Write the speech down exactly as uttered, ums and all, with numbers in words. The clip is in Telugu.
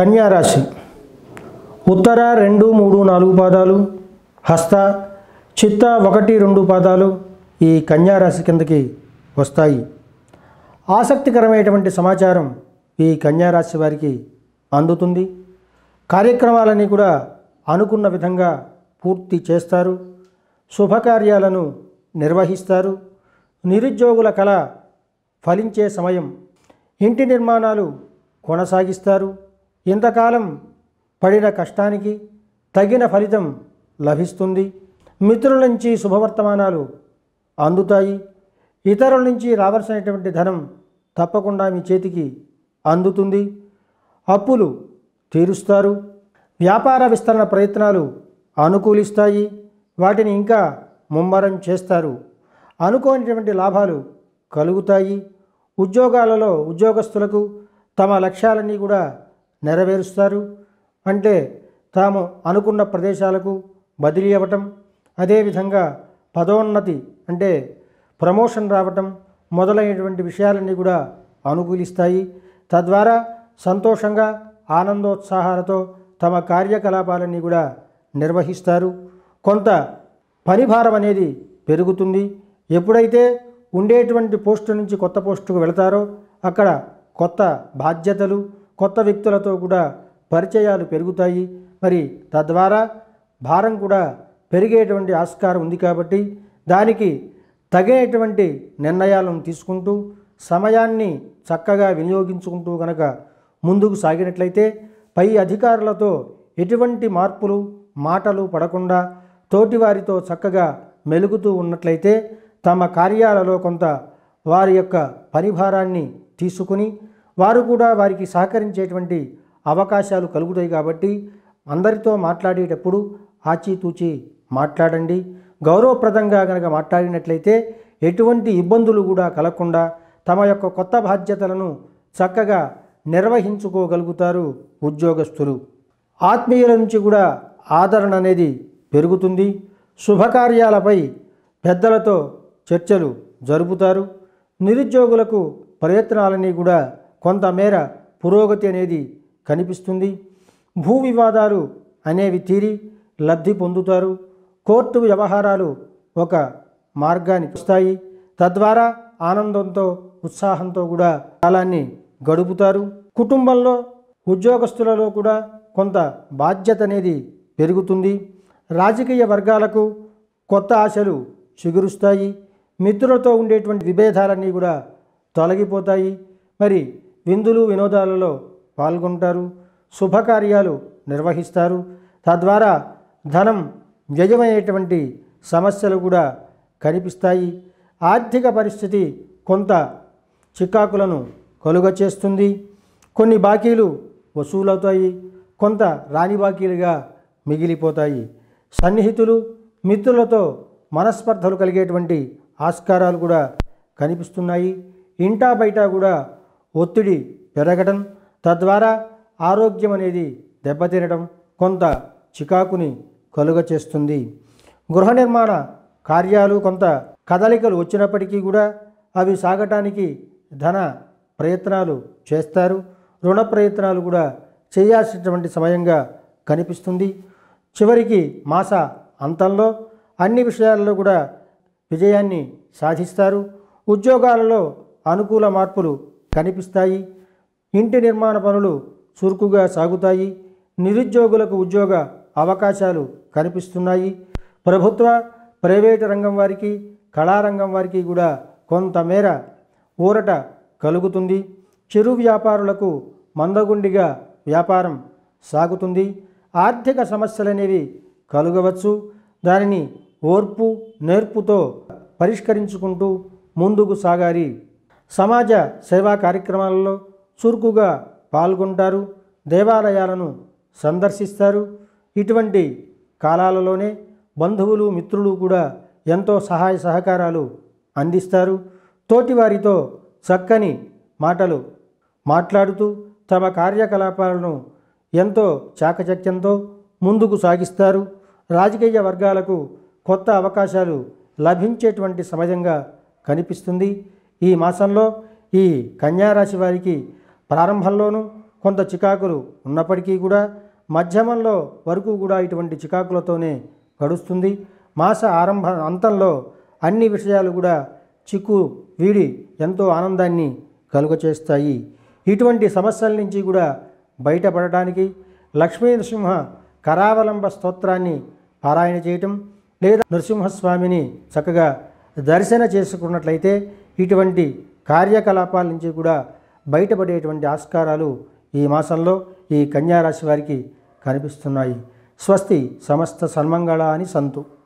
కన్యా రాశి ఉత్తర రెండు మూడు నాలుగు పాదాలు హస్త చిత్త ఒకటి రెండు పాదాలు ఈ కన్యా రాశి కిందకి వస్తాయి। ఆసక్తికరమైనటువంటి సమాచారం ఈ కన్యా రాశి వారికి అందుతుంది। కార్యక్రమాలని కూడా అనుకున్న విధంగా పూర్తి చేస్తారు। శుభకార్యాలను నిర్వహిస్తారు। నిరుద్యోగుల కల ఫలించే సమయం। ఇంటి నిర్మాణాలు కొనసాగిస్తారు। ఇంతకాలం పడిన కష్టానికి తగిన ఫలితం లభిస్తుంది। మిత్రుల నుంచి శుభవర్తమానాలు అందుతాయి। ఇతరుల నుంచి రావాల్సినటువంటి ధనం తప్పకుండా మీ చేతికి అందుతుంది। అప్పులు తీరుస్తారు। వ్యాపార విస్తరణ ప్రయత్నాలు అనుకూలిస్తాయి। వాటిని ఇంకా ముమ్మరం చేస్తారు। అనుకోనిటువంటి లాభాలు కలుగుతాయి। ఉద్యోగాలలో ఉద్యోగస్తులకు తమ లక్ష్యాలన్నీ కూడా నెరవేరుస్తారు। అంటే తాము అనుకున్న ప్రదేశాలకు బదిలీ అవ్వటం, అదేవిధంగా పదోన్నతి అంటే ప్రమోషన్ రావటం మొదలైనటువంటి విషయాలన్నీ కూడా అనుకూలిస్తాయి। తద్వారా సంతోషంగా ఆనందోత్సాహాలతో తమ కార్యకలాపాలన్నీ కూడా నిర్వహిస్తారు। కొంత పనిభారం అనేది పెరుగుతుంది। ఎప్పుడైతే ఉండేటువంటి పోస్టు నుంచి కొత్త పోస్టుకు వెళతారో అక్కడ కొత్త బాధ్యతలు, కొత్త వ్యక్తులతో కూడా పరిచయాలు పెరుగుతాయి। మరి తద్వారా భారం కూడా పెరిగేటువంటి ఆస్కారం ఉంది। కాబట్టి దానికి తగినటువంటి నిర్ణయాలను తీసుకుంటూ సమయాన్ని చక్కగా వినియోగించుకుంటూ కనుక ముందుకు సాగినట్లయితే పై అధికారులతో ఎటువంటి మార్పులు మాటలు పడకుండా తోటివారితో చక్కగా మెలుగుతూ ఉన్నట్లయితే తమ కార్యాలలో కొంత వారి యొక్క పరిభారాన్ని తీసుకుని వారు కూడా వారికి సహకరించేటువంటి అవకాశాలు కలుగుతాయి। కాబట్టి అందరితో మాట్లాడేటప్పుడు ఆచితూచి మాట్లాడండి। గౌరవప్రదంగా కనుక మాట్లాడినట్లయితే ఎటువంటి ఇబ్బందులు కూడా కలగకుండా తమ యొక్క కొత్త బాధ్యతలను చక్కగా నిర్వహించుకోగలుగుతారు ఉద్యోగస్తులు। ఆత్మీయుల నుంచి కూడా ఆదరణ అనేది పెరుగుతుంది। శుభకార్యాలపై పెద్దలతో చర్చలు జరుపుతారు। నిరుద్యోగులకు ప్రయత్నాలన్నీ కూడా కొంతమేర పురోగతి అనేది కనిపిస్తుంది। భూ వివాదాలు అనేవి తీరి లబ్ధి పొందుతారు। కోర్టు వ్యవహారాలు ఒక మార్గానికి వస్తాయి। తద్వారా ఆనందంతో ఉత్సాహంతో కూడా కాలాన్ని గడుపుతారు। కుటుంబంలో ఉద్యోగస్తులలో కూడా కొంత బాధ్యత అనేది పెరుగుతుంది। రాజకీయ వర్గాలకు కొత్త ఆశలు చిగురుస్తాయి। మిత్రులతో ఉండేటువంటి విభేదాలన్నీ కూడా తొలగిపోతాయి। మరి విందులు వినోదాలలో పాల్గొంటారు। శుభకార్యాలు నిర్వహిస్తారు। తద్వారా ధనం వ్యయమయ్యేటువంటి సమస్యలు కూడా కనిపిస్తాయి। ఆర్థిక పరిస్థితి కొంత చికాకులను కలుగచేస్తుంది। కొన్ని బాకీలు వసూలవుతాయి, కొంత రాని బాకీలుగా మిగిలిపోతాయి। సన్నిహితులు మిత్రులతో మనస్పర్ధలు కలిగేటువంటి ఆస్కారాలు కూడా కనిపిస్తున్నాయి। ఇంటా బయట కూడా ఒత్తిడి పెరగడం, తద్వారా ఆరోగ్యం అనేది దెబ్బతినడం కొంత చికాకుని కలుగచేస్తుంది। గృహ నిర్మాణ కార్యాలు కొంత కదలికలు వచ్చినప్పటికీ కూడా అవి సాగటానికి ధన ప్రయత్నాలు చేస్తారు। రుణ ప్రయత్నాలు కూడా చేయాల్సినటువంటి సమయంగా కనిపిస్తుంది। చివరికి మాస అంతంలో అన్ని విషయాల్లో కూడా విజయాన్ని సాధిస్తారు। ఉద్యోగాలలో అనుకూల మార్పులు కనిపిస్తాయి। ఇంటి నిర్మాణ పనులు చురుకుగా సాగుతాయి। నిరుద్యోగులకు ఉద్యోగ అవకాశాలు కనిపిస్తున్నాయి। ప్రభుత్వ ప్రైవేటు రంగం వారికి, కళారంగం వారికి కూడా కొంతమేర ఊరట కలుగుతుంది। చిరు వ్యాపారులకు మందగుండిగా వ్యాపారం సాగుతుంది। ఆర్థిక సమస్యలనేవి కలుగవచ్చు। దానిని ఓర్పు నేర్పుతో పరిష్కరించుకుంటూ ముందుకు సాగాలి। సమాజ సేవా కార్యక్రమాలలో చురుకుగా పాల్గొంటారు। దేవాలయాలను సందర్శిస్తారు। ఇటువంటి కాలాలలోనే బంధువులు మిత్రులు కూడా ఎంతో సహాయ సహకారాలు అందిస్తారు। తోటివారితో చక్కని మాటలు మాట్లాడుతూ తమ కార్యకలాపాలను ఎంతో చాకచక్యంతో ముందుకు సాగిస్తారు। రాజకీయ వర్గాలకు కొత్త అవకాశాలు లభించేటువంటి సమయంగా కనిపిస్తుంది। ఈ మాసంలో ఈ కన్యా రాశి వారికి ప్రారంభంలోనూ కొంత చికాకులు ఉన్నప్పటికీ కూడా మధ్యమంలో వరకు కూడా ఇటువంటి చికాకులతోనే గడుస్తుంది। మాస ఆరంభ అంతంలో అన్ని విషయాలు కూడా చిక్కు వీడి ఎంతో ఆనందాన్ని కలుగచేస్తాయి। ఇటువంటి సమస్యల నుంచి కూడా బయటపడడానికి లక్ష్మీ నరసింహ కరావలంబ స్తోత్రాన్ని పారాయణ చేయటం లేదా నరసింహస్వామిని చక్కగా దర్శన చేసుకున్నట్లయితే ఇటువంటి కార్యకలాపాల నుంచి కూడా బయటపడేటువంటి ఆస్కారాలు ఈ మాసంలో ఈ కన్యా రాశి వారికి కనిపిస్తున్నాయి। స్వస్తి సమస్త సన్మంగళాని సంతు।